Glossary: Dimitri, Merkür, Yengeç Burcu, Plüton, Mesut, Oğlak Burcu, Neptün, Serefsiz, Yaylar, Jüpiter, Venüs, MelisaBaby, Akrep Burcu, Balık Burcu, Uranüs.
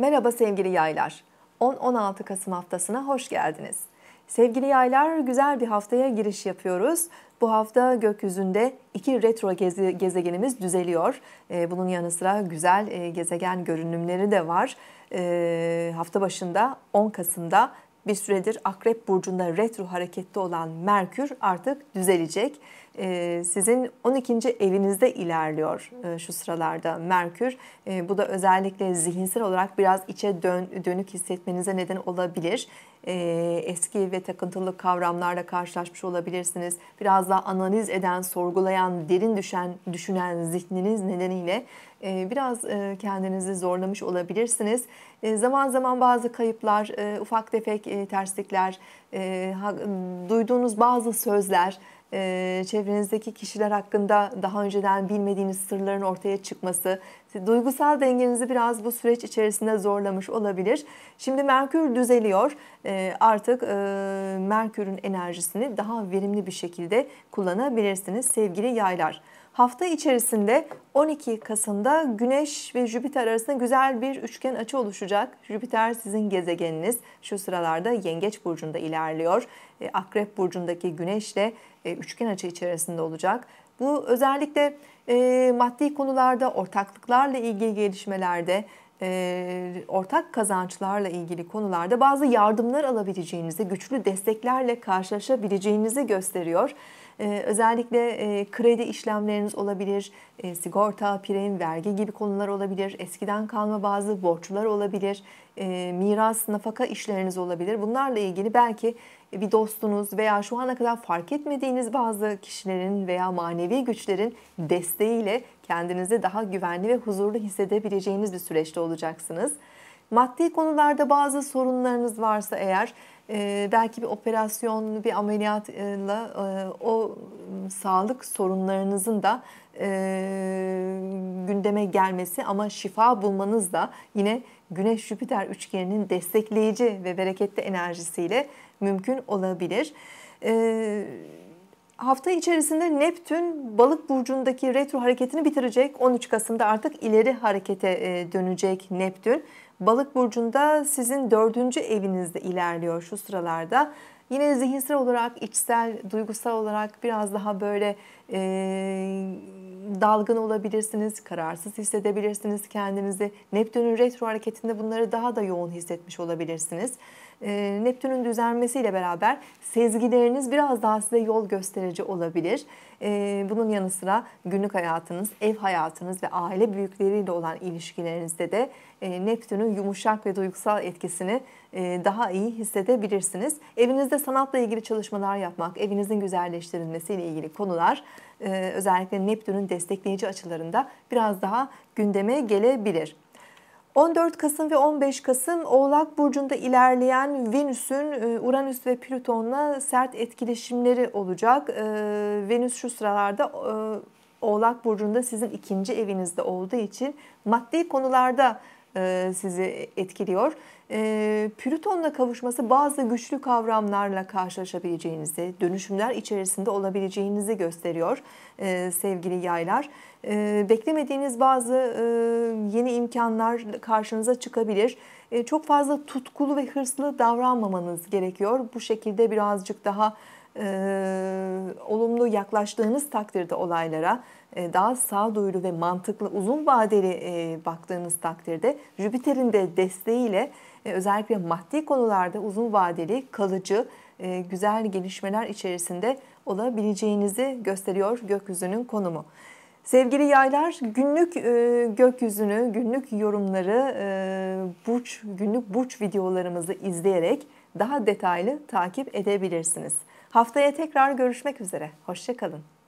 Merhaba sevgili Yaylar. 10-16 Kasım haftasına hoş geldiniz. Sevgili Yaylar, güzel bir haftaya giriş yapıyoruz. Bu hafta gökyüzünde iki retro gezegenimiz düzeliyor. Bunun yanı sıra güzel gezegen görünümleri de var. Hafta başında 10 Kasım'da bir süredir Akrep Burcu'nda retro harekette olan Merkür artık düzelecek. Sizin 12. evinizde ilerliyor şu sıralarda Merkür. Bu da özellikle zihinsel olarak biraz içe dönük hissetmenize neden olabilir. Eski ve takıntılı kavramlarla karşılaşmış olabilirsiniz. Biraz daha analiz eden, sorgulayan, derin düşünen zihniniz nedeniyle biraz kendinizi zorlamış olabilirsiniz. Zaman zaman bazı kayıplar, ufak tefek terslikler, duyduğunuz bazı sözler, çevrenizdeki kişiler hakkında daha önceden bilmediğiniz sırların ortaya çıkması, duygusal dengenizi biraz bu süreç içerisinde zorlamış olabilir. Şimdi Merkür düzeliyor. Artık Merkür'ün enerjisini daha verimli bir şekilde kullanabilirsiniz sevgili Yaylar. Hafta içerisinde 12 Kasım'da Güneş ve Jüpiter arasında güzel bir üçgen açı oluşacak. Jüpiter sizin gezegeniniz. Şu sıralarda Yengeç Burcu'nda ilerliyor. Akrep Burcu'ndaki Güneş'le üçgen açı içerisinde olacak. Bu özellikle maddi konularda, ortaklıklarla ilgili gelişmelerde, ortak kazançlarla ilgili konularda bazı yardımlar alabileceğinizi, güçlü desteklerle karşılaşabileceğinizi gösteriyor. Özellikle kredi işlemleriniz olabilir, sigorta, prim, vergi gibi konular olabilir, eskiden kalma bazı borçlar olabilir, miras, nafaka işleriniz olabilir. Bunlarla ilgili belki bir dostunuz veya şu ana kadar fark etmediğiniz bazı kişilerin veya manevi güçlerin desteğiyle kendinizi daha güvenli ve huzurlu hissedebileceğiniz bir süreçte olacaksınız. Maddi konularda bazı sorunlarınız varsa eğer, belki bir operasyon, bir ameliyatla o sağlık sorunlarınızın da gündeme gelmesi ama şifa bulmanız da yine Güneş-Jüpiter üçgeninin destekleyici ve bereketli enerjisiyle mümkün olabilir. Hafta içerisinde Neptün Balık Burcu'ndaki retro hareketini bitirecek. 13 Kasım'da artık ileri harekete dönecek Neptün. Balık Burcu'nda sizin 4. evinizde ilerliyor şu sıralarda. Yine zihinsel olarak, içsel, duygusal olarak biraz daha böyle dalgın olabilirsiniz, kararsız hissedebilirsiniz kendinizi. Neptün'ün retro hareketinde bunları daha da yoğun hissetmiş olabilirsiniz. Neptün'ün düzelmesiyle beraber sezgileriniz biraz daha size yol gösterici olabilir. Bunun yanı sıra günlük hayatınız, ev hayatınız ve aile büyükleriyle olan ilişkilerinizde de Neptün'ün yumuşak ve duygusal etkisini daha iyi hissedebilirsiniz. Evinizde sanatla ilgili çalışmalar yapmak, evinizin güzelleştirilmesiyle ilgili konular özellikle Neptün'ün destekleyici açılarında biraz daha gündeme gelebilir. 14 Kasım ve 15 Kasım Oğlak Burcu'nda ilerleyen Venüs'ün Uranüs ve Plüton'la sert etkileşimleri olacak. Venüs şu sıralarda Oğlak Burcu'nda sizin 2. evinizde olduğu için maddi konularda sizi etkiliyor. Plüton'la kavuşması bazı güçlü kavramlarla karşılaşabileceğinizi, dönüşümler içerisinde olabileceğinizi gösteriyor sevgili Yaylar. Beklemediğiniz bazı yeni imkanlar karşınıza çıkabilir. Çok fazla tutkulu ve hırslı davranmamanız gerekiyor. Bu şekilde birazcık daha olumlu yaklaştığınız takdirde olaylara, daha sağduyulu ve mantıklı, uzun vadeli baktığınız takdirde Jüpiter'in de desteğiyle özellikle maddi konularda uzun vadeli, kalıcı, güzel gelişmeler içerisinde olabileceğinizi gösteriyor gökyüzünün konumu. Sevgili Yaylar, günlük gökyüzünü, günlük yorumları, günlük burç videolarımızı izleyerek daha detaylı takip edebilirsiniz. Haftaya tekrar görüşmek üzere. Hoşça kalın.